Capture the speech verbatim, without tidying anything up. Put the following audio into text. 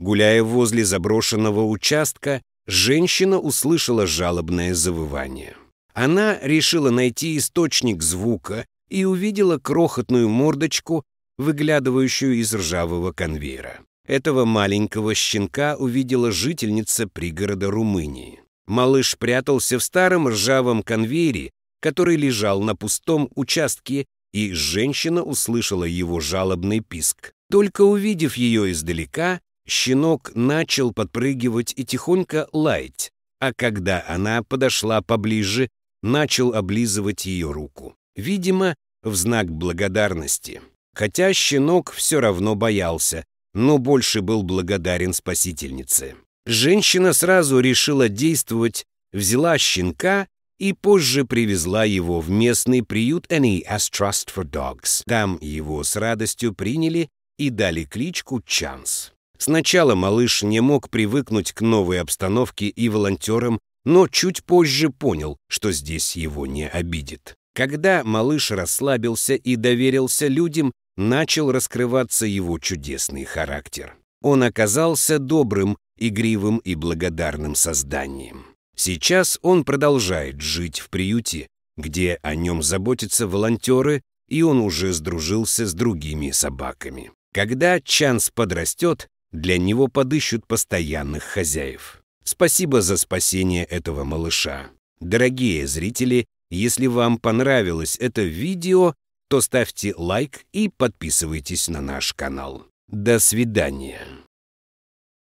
Гуляя возле заброшенного участка, женщина услышала жалобное завывание. Она решила найти источник звука и увидела крохотную мордочку, выглядывающую из ржавого конвейера. Этого маленького щенка увидела жительница пригорода Румынии. Малыш прятался в старом ржавом конвейере, который лежал на пустом участке, и женщина услышала его жалобный писк. Только увидев ее издалека, щенок начал подпрыгивать и тихонько лаять, а когда она подошла поближе, начал облизывать ее руку. Видимо, в знак благодарности. Хотя щенок все равно боялся, но больше был благодарен спасительнице. Женщина сразу решила действовать, взяла щенка и позже привезла его в местный приют Any As Trust for Dogs. Там его с радостью приняли и дали кличку Чанс. Сначала малыш не мог привыкнуть к новой обстановке и волонтерам, но чуть позже понял, что здесь его не обидит. Когда малыш расслабился и доверился людям, начал раскрываться его чудесный характер. Он оказался добрым, игривым и благодарным созданием. Сейчас он продолжает жить в приюте, где о нем заботятся волонтеры, и он уже сдружился с другими собаками. Когда Чанс подрастет, для него подыщут постоянных хозяев. Спасибо за спасение этого малыша. Дорогие зрители, если вам понравилось это видео, то ставьте лайк и подписывайтесь на наш канал. До свидания.